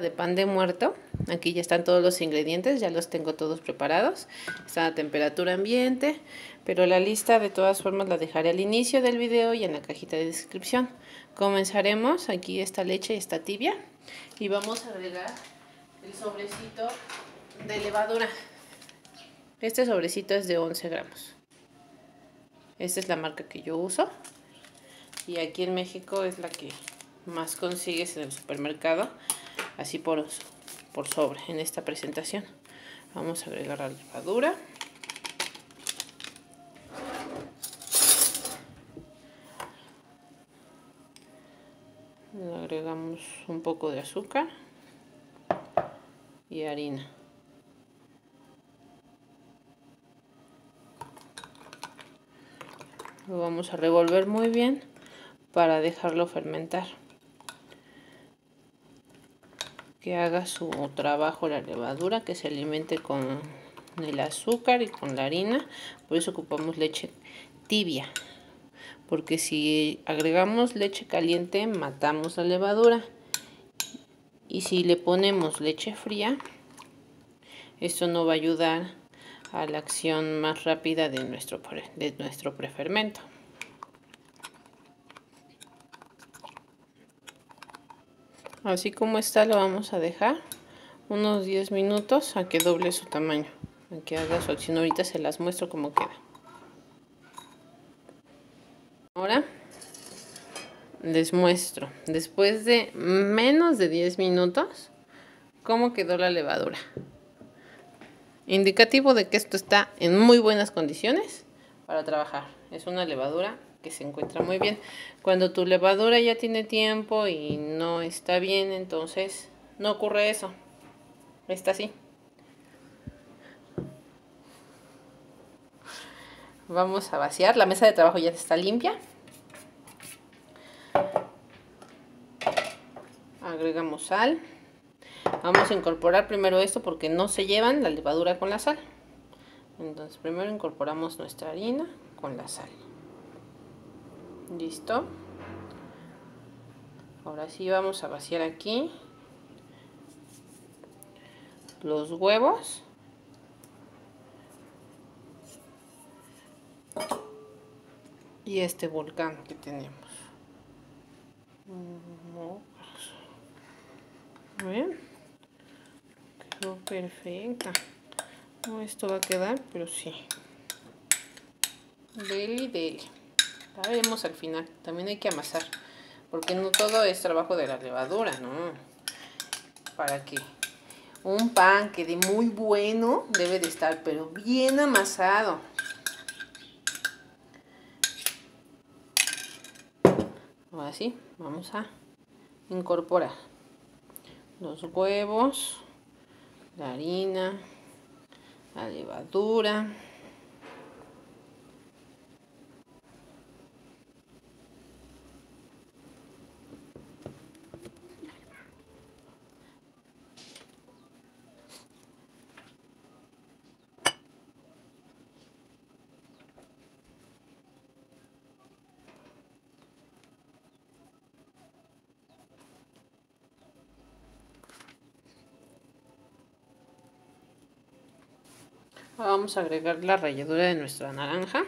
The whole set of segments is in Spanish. de pan de muerto. Aquí ya están todos los ingredientes, ya los tengo todos preparados, está a temperatura ambiente, pero la lista de todas formas la dejaré al inicio del video y en la cajita de descripción. Comenzaremos, aquí esta leche está tibia y vamos a agregar el sobrecito de levadura. Este sobrecito es de 11 gramos, esta es la marca que yo uso y aquí en México es la que más consigues en el supermercado, así por sobre en esta presentación. Vamos a agregar la levadura, le agregamos un poco de azúcar y harina. Lo vamos a revolver muy bien para dejarlo fermentar, que haga su trabajo la levadura, que se alimente con el azúcar y con la harina. Por eso ocupamos leche tibia, porque si agregamos leche caliente matamos la levadura, y si le ponemos leche fría esto no va a ayudar a la acción más rápida de nuestro prefermento. Así como está lo vamos a dejar unos 10 minutos a que doble su tamaño, a que haga su acción. Ahorita se las muestro cómo queda. Ahora les muestro, después de menos de 10 minutos, cómo quedó la levadura. Indicativo de que esto está en muy buenas condiciones para trabajar. Es una levadura que se encuentra muy bien. Cuando tu levadura ya tiene tiempo y no está bien, entonces no ocurre eso. Está así. Vamos a vaciar. La mesa de trabajo ya está limpia. Agregamos sal. Vamos a incorporar primero esto porque no se llevan la levadura con la sal. Entonces primero incorporamos nuestra harina con la sal. Listo. Ahora sí vamos a vaciar aquí los huevos. Y este volcán que tenemos. Bien. Quedó perfecta. No, esto va a quedar, pero sí. Deli, deli. La veremos al final. También hay que amasar, porque no todo es trabajo de la levadura, ¿no? Para que un pan quede muy bueno, debe de estar, pero bien amasado. Ahora sí, vamos a incorporar los huevos, la harina, la levadura. Ahora vamos a agregar la ralladura de nuestra naranja.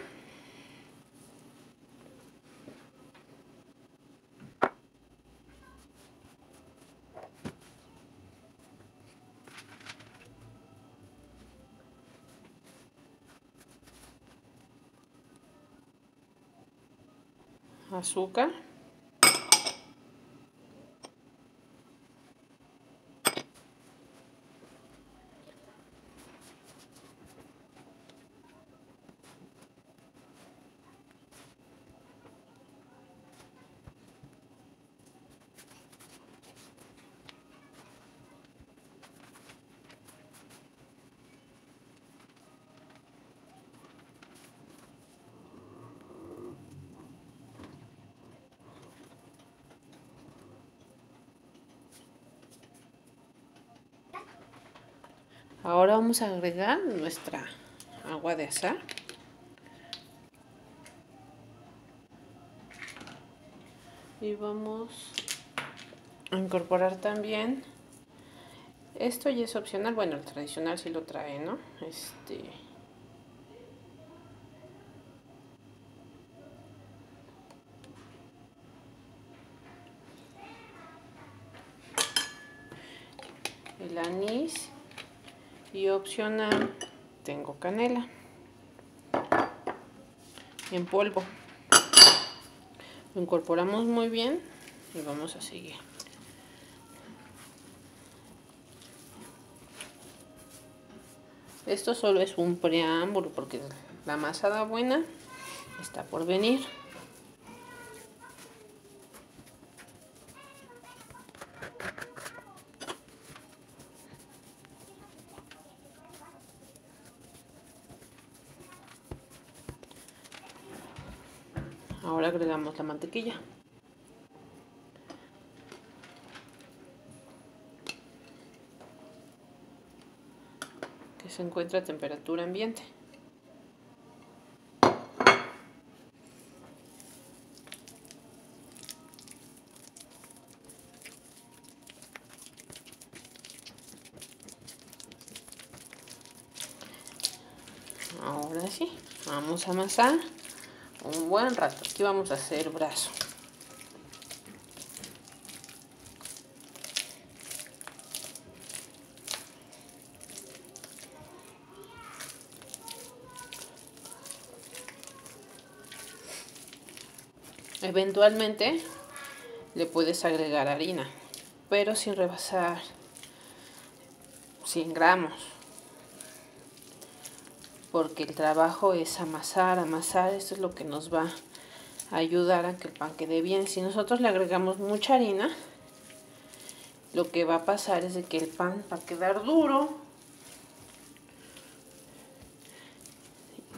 Azúcar. Ahora vamos a agregar nuestra agua de azahar. Y vamos a incorporar también Esto ya es opcional, bueno, el tradicional sí lo trae, ¿no? El anís y opcional tengo canela en polvo. Lo incorporamos muy bien y vamos a seguir. Esto solo es un preámbulo porque la masada buena está por venir. Ahora agregamos la mantequilla. Que se encuentra a temperatura ambiente. Ahora sí, vamos a amasar un buen rato. Aquí vamos a hacer brazo. Eventualmente le puedes agregar harina, pero sin rebasar 100 gramos. Porque el trabajo es amasar, esto es lo que nos va a ayudar a que el pan quede bien. Si nosotros le agregamos mucha harina, lo que va a pasar es de que el pan va a quedar duro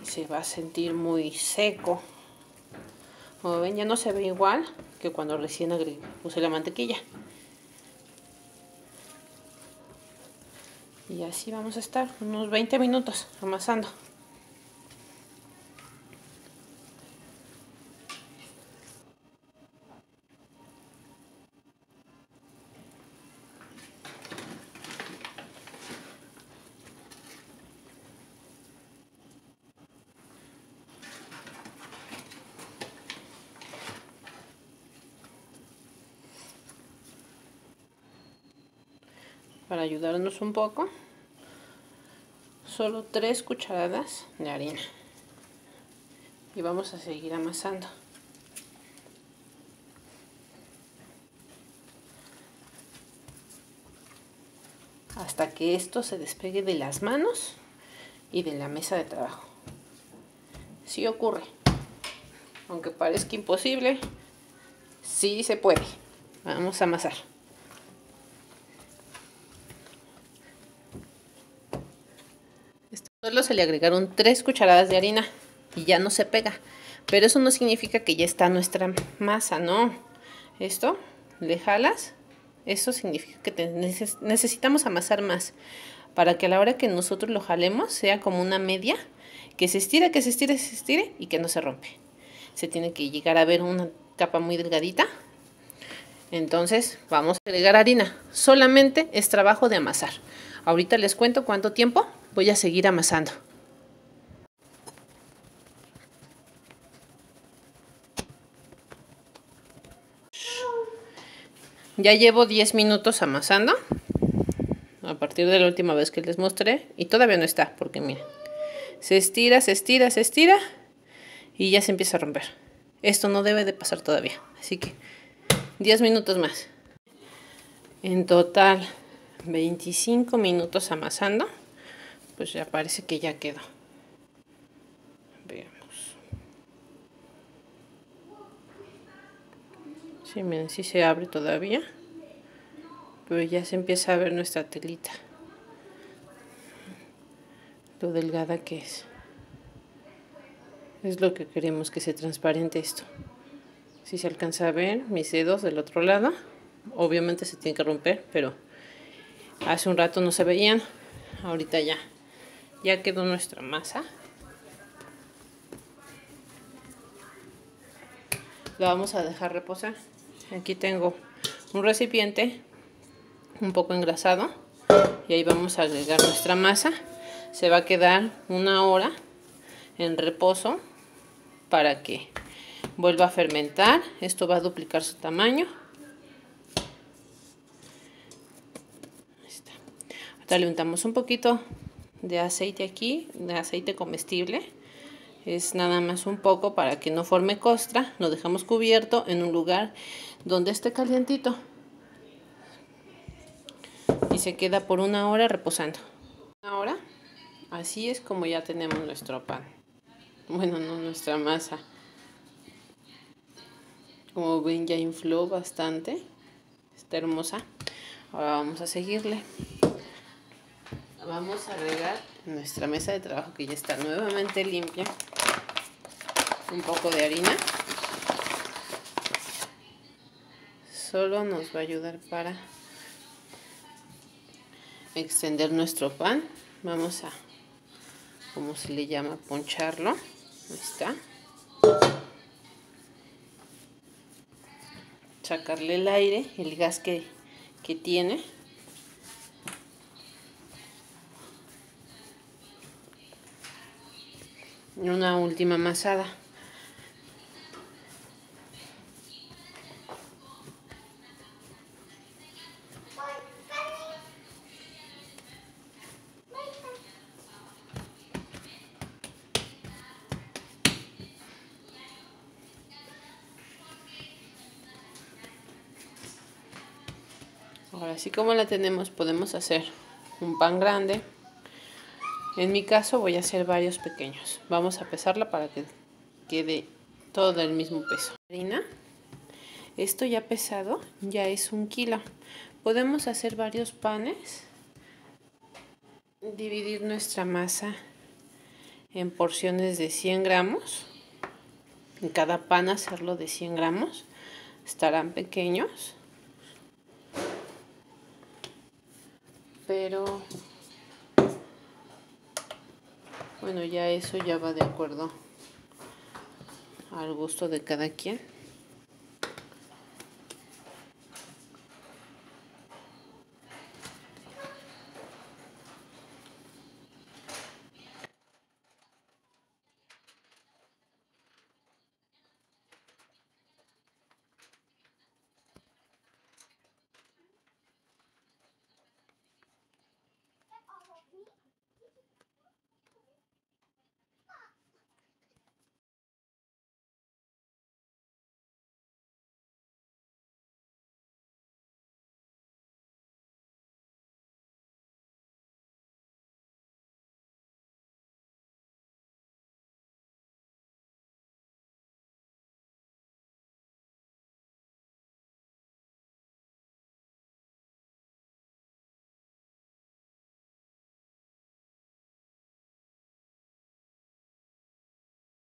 y se va a sentir muy seco. Como ven, ya no se ve igual que cuando recién puse la mantequilla. Y así vamos a estar unos 20 minutos amasando. Para ayudarnos un poco, solo 3 cucharadas de harina y vamos a seguir amasando. Hasta que esto se despegue de las manos y de la mesa de trabajo. Sí ocurre, aunque parezca imposible, sí se puede. Vamos a amasar. Solo se le agregaron 3 cucharadas de harina y ya no se pega, pero eso no significa que ya está nuestra masa, no. Esto, le jalas, eso significa que necesitamos amasar más para que a la hora que nosotros lo jalemos sea como una media, que se estira, que se estire, se estire y que no se rompe. Se tiene que llegar a ver una capa muy delgadita. Entonces vamos a agregar harina, solamente es trabajo de amasar. Ahorita les cuento cuánto tiempo. Voy a seguir amasando. Ya llevo 10 minutos amasando. A partir de la última vez que les mostré. Y todavía no está, porque miren. Se estira, se estira, se estira. Y ya se empieza a romper. Esto no debe de pasar todavía. Así que 10 minutos más. En total, 25 minutos amasando. Pues ya parece que ya quedó. Veamos. Sí, miren, sí se abre todavía. Pero ya se empieza a ver nuestra telita. Lo delgada que es. Es lo que queremos, que se transparente esto. Si se alcanza a ver mis dedos del otro lado. Obviamente se tiene que romper, pero hace un rato no se veían. Ahorita ya. Ya quedó nuestra masa. La vamos a dejar reposar. Aquí tengo un recipiente un poco engrasado. y ahí vamos a agregar nuestra masa. Se va a quedar una hora en reposo para que vuelva a fermentar. Esto va a duplicar su tamaño. Ahí está. Ahora le untamos un poquito de aceite aquí, de aceite comestible. Es nada más un poco para que no forme costra. Lo dejamos cubierto en un lugar donde esté calientito. Y se queda por una hora reposando. Ahora, así es como ya tenemos nuestro pan. Bueno, no, nuestra masa. Como ven, ya infló bastante. Está hermosa. Ahora vamos a seguirle. Vamos a agregar nuestra mesa de trabajo, que ya está nuevamente limpia, un poco de harina. Solo nos va a ayudar para extender nuestro pan. Vamos a, como se le llama, poncharlo. Ahí está. Sacarle el aire, el gas que tiene. Una última amasada. Ahora, así como la tenemos, podemos hacer un pan grande. En mi caso voy a hacer varios pequeños. Vamos a pesarla para que quede todo del mismo peso. Harina. Esto ya pesado, ya es 1 kilo. Podemos hacer varios panes. Dividir nuestra masa en porciones de 100 gramos. En cada pan hacerlo de 100 gramos. Estarán pequeños. Pero... bueno, ya eso ya va de acuerdo al gusto de cada quien.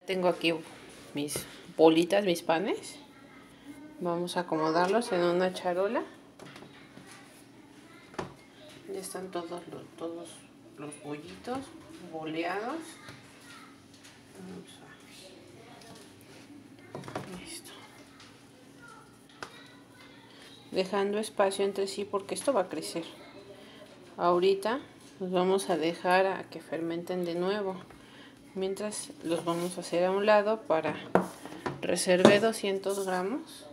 Tengo aquí mis bolitas, mis panes. Vamos a acomodarlos en una charola. Ya están todos los bollitos boleados. Listo. Dejando espacio entre sí porque esto va a crecer. Ahorita los vamos a dejar a que fermenten de nuevo. Mientras los vamos a hacer a un lado para... reservé 200 gramos.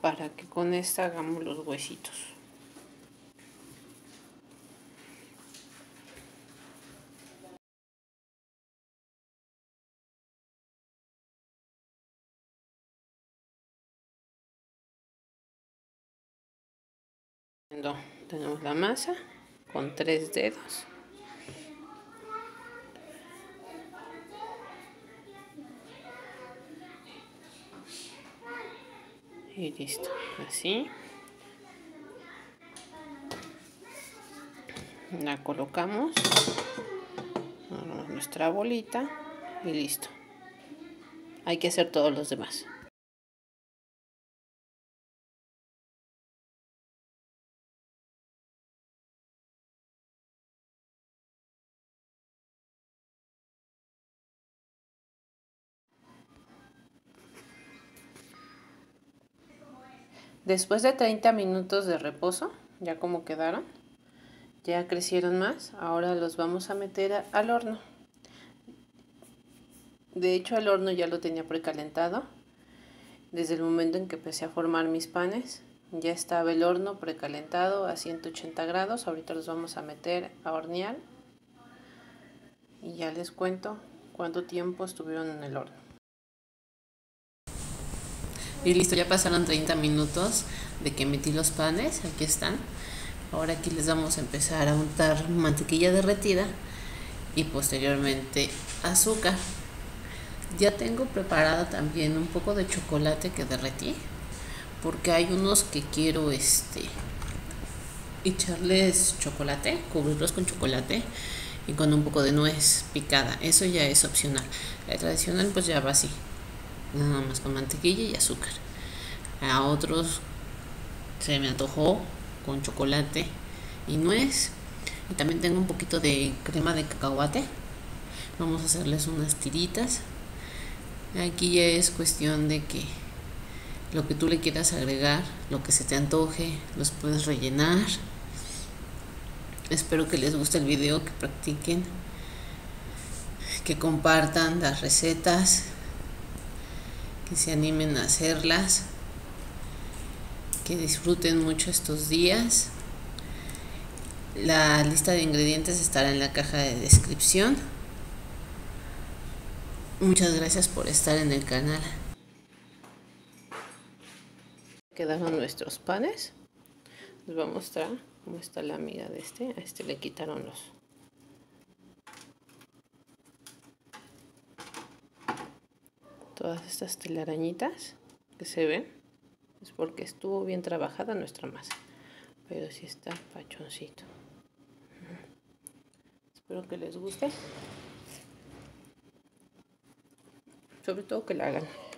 Para que con esta hagamos los huesitos. Tenemos la masa con 3 dedos. Y listo, así. La colocamos, nuestra bolita y listo. Hay que hacer todos los demás. Después de 30 minutos de reposo, ya como quedaron, ya crecieron más. Ahora los vamos a meter al horno. De hecho, el horno ya lo tenía precalentado. Desde el momento en que empecé a formar mis panes, ya estaba el horno precalentado a 180 grados. Ahorita los vamos a meter a hornear. Y ya les cuento cuánto tiempo estuvieron en el horno. Y listo, ya pasaron 30 minutos de que metí los panes, aquí están. Ahora aquí les vamos a empezar a untar mantequilla derretida y posteriormente azúcar. Ya tengo preparada también un poco de chocolate que derretí, porque hay unos que quiero echarles chocolate, cubrirlos con chocolate y con un poco de nuez picada. Eso ya es opcional. La tradicional pues ya va así, nada más con mantequilla y azúcar. A otros se me antojó con chocolate y nuez. Y también tengo un poquito de crema de cacahuate, vamos a hacerles unas tiritas. Aquí ya es cuestión de que lo que tú le quieras agregar, lo que se te antoje, los puedes rellenar. Espero que les guste el video, que practiquen, que compartan las recetas, que se animen a hacerlas, que disfruten mucho estos días. La lista de ingredientes estará en la caja de descripción. Muchas gracias por estar en el canal. Quedaron nuestros panes. Les voy a mostrar cómo está la miga de este. A este le quitaron los... todas estas telarañitas que se ven es porque estuvo bien trabajada nuestra masa, pero sí está pachoncito. Espero que les guste, sobre todo que la hagan.